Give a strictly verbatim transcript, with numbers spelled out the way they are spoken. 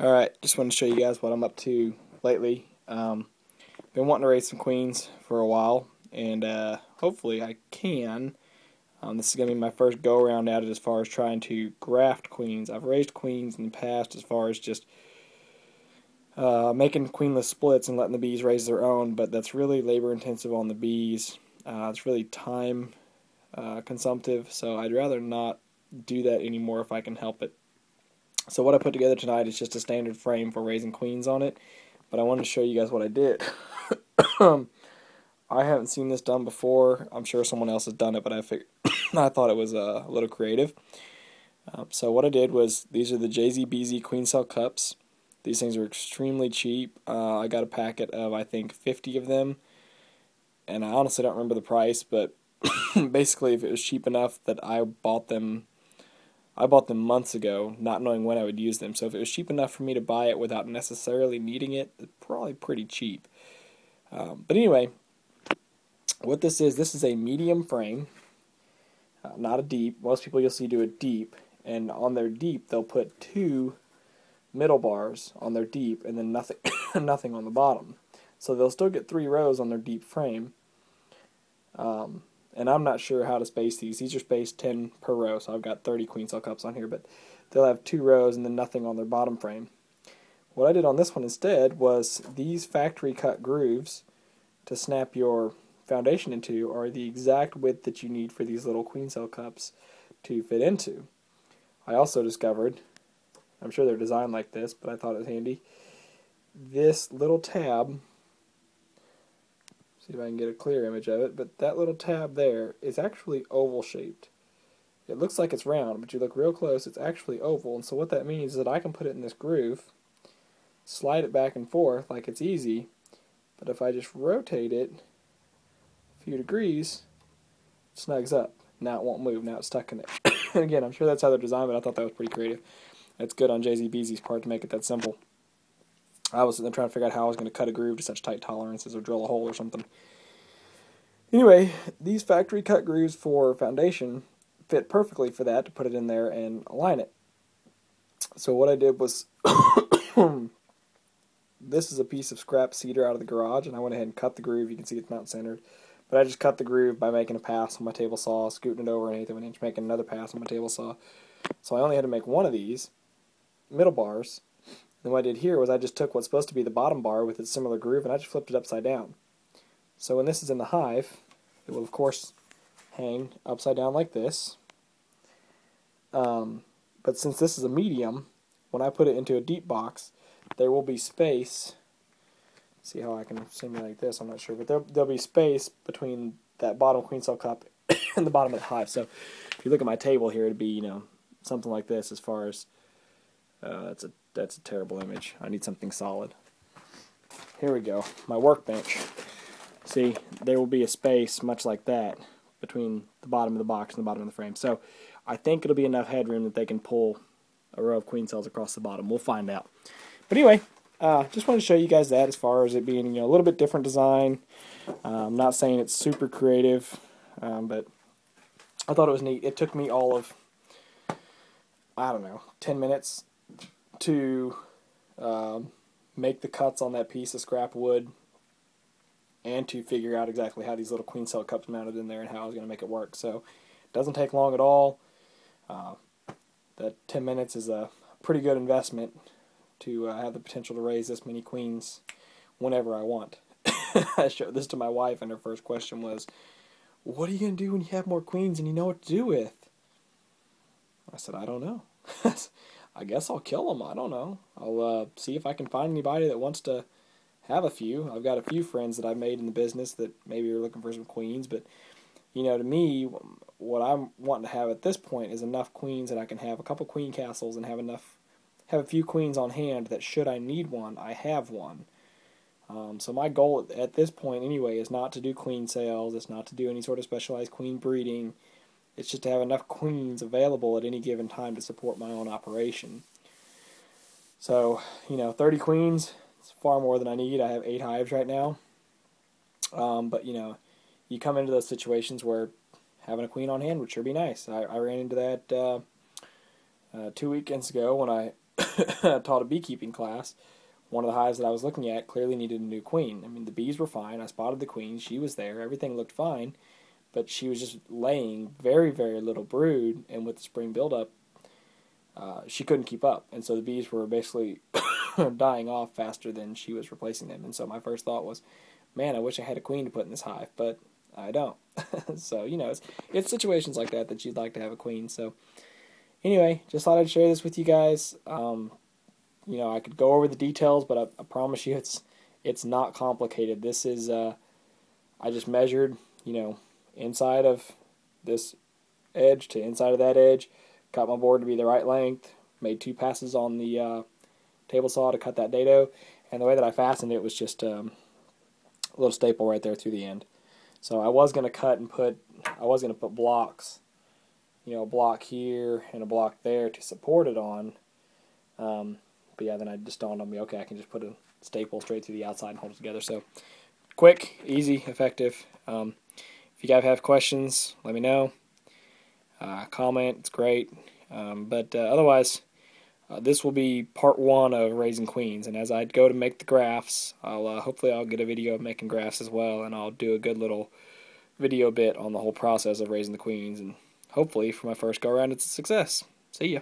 Alright, just wanted to show you guys what I'm up to lately. Um, been wanting to raise some queens for a while, and uh, hopefully I can. Um, this is going to be my first go-around at it as far as trying to graft queens. I've raised queens in the past as far as just uh, making queenless splits and letting the bees raise their own, but that's really labor-intensive on the bees. Uh, it's really time-consumptive, uh, so I'd rather not do that anymore if I can help it. So what I put together tonight is just a standard frame for raising queens on it, but I wanted to show you guys what I did. I haven't seen this done before. I'm sure someone else has done it, but I figured I thought it was uh, a little creative. Um, so what I did was, these are the J Z B Z queen cell cups. These things are extremely cheap. Uh, I got a packet of, I think, fifty of them, and I honestly don't remember the price, but basically if it was cheap enough that I bought them I bought them months ago, not knowing when I would use them. So if it was cheap enough for me to buy it without necessarily needing it, it's probably pretty cheap. Um, but anyway, what this is, this is a medium frame, uh, not a deep. Most people you'll see do a deep, and on their deep they'll put two middle bars on their deep and then nothing, nothing on the bottom. So they'll still get three rows on their deep frame. Um, And I'm not sure how to space these. These are spaced ten per row, so I've got thirty queen cell cups on here, but they'll have two rows and then nothing on their bottom frame. What I did on this one instead was these factory cut grooves to snap your foundation into are the exact width that you need for these little queen cell cups to fit into. I also discovered, I'm sure they're designed like this, but I thought it was handy, this little tab. See if I can get a clear image of it, but that little tab there is actually oval shaped. It looks like it's round, but you look real close, it's actually oval, and so what that means is that I can put it in this groove, slide it back and forth like it's easy, but if I just rotate it a few degrees, it snugs up. Now it won't move, now it's stuck in there. Again, I'm sure that's how they're designed, but I thought that was pretty creative. That's good on J Z B Z's part to make it that simple. I was trying to figure out how I was going to cut a groove to such tight tolerances or drill a hole or something. Anyway, these factory cut grooves for foundation fit perfectly for that, to put it in there and align it. So what I did was, this is a piece of scrap cedar out of the garage, and I went ahead and cut the groove. You can see it's not centered, but I just cut the groove by making a pass on my table saw, scooting it over an eighth of an inch, making another pass on my table saw. So I only had to make one of these middle bars. And what I did here was I just took what's supposed to be the bottom bar with its similar groove and I just flipped it upside down. So when this is in the hive, it will of course hang upside down like this. Um, but since this is a medium, when I put it into a deep box, there will be space. See how I can simulate this? I'm not sure, but there there'll be space between that bottom queen cell cup and the bottom of the hive. So if you look at my table here, it'd be, you know, something like this as far as uh, that's a That's a terrible image. I need something solid. Here we go. My workbench. See, there will be a space much like that between the bottom of the box and the bottom of the frame. So I think it'll be enough headroom that they can pull a row of queen cells across the bottom. We'll find out. But anyway, uh, just wanted to show you guys that as far as it being, you know, a little bit different design. Uh, I'm not saying it's super creative, um, but I thought it was neat. It took me all of, I don't know, ten minutes to um, make the cuts on that piece of scrap wood and to figure out exactly how these little queen cell cups mounted in there and how I was going to make it work. So it doesn't take long at all. Uh, that ten minutes is a pretty good investment to uh, have the potential to raise this many queens whenever I want. I showed this to my wife and her first question was, what are you going to do when you have more queens and you know what to do with? I said, I don't know. I guess I'll kill them. I don't know. I'll uh, see if I can find anybody that wants to have a few. I've got a few friends that I've made in the business that maybe are looking for some queens, but, you know, to me, what I'm wanting to have at this point is enough queens that I can have a couple queen castles and have enough, have a few queens on hand that should I need one, I have one. Um, so my goal at, at this point anyway is not to do queen sales. It's not to do any sort of specialized queen breeding. It's just to have enough queens available at any given time to support my own operation. So, you know, thirty queens is far more than I need. I have eight hives right now. Um, but, you know, you come into those situations where having a queen on hand would sure be nice. I, I ran into that uh, uh, two weekends ago when I taught a beekeeping class. One of the hives that I was looking at clearly needed a new queen. I mean, the bees were fine. I spotted the queen. She was there. Everything looked fine. But she was just laying very, very little brood, and with the spring buildup, uh, she couldn't keep up. And so the bees were basically dying off faster than she was replacing them. And so my first thought was, man, I wish I had a queen to put in this hive, but I don't. So, you know, it's, it's situations like that that you'd like to have a queen. So anyway, just thought I'd share this with you guys. Um, you know, I could go over the details, but I, I promise you it's it's not complicated. This is, uh, I just measured, you know, inside of this edge to inside of that edge, cut my board to be the right length, made two passes on the uh, table saw to cut that dado, and the way that I fastened it was just um, a little staple right there through the end. So I was going to cut and put, I was going to put blocks, you know, a block here and a block there to support it on, um, but yeah, then I just dawned on me, okay, I can just put a staple straight through the outside and hold it together. So quick, easy, effective. Um, if you guys have questions, let me know. Uh, comment, it's great. Um, but uh, otherwise, uh, this will be part one of raising queens, and as I go to make the graphs, I'll uh, hopefully I'll get a video of making graphs as well, and I'll do a good little video bit on the whole process of raising the queens, and hopefully for my first go around it's a success. See ya.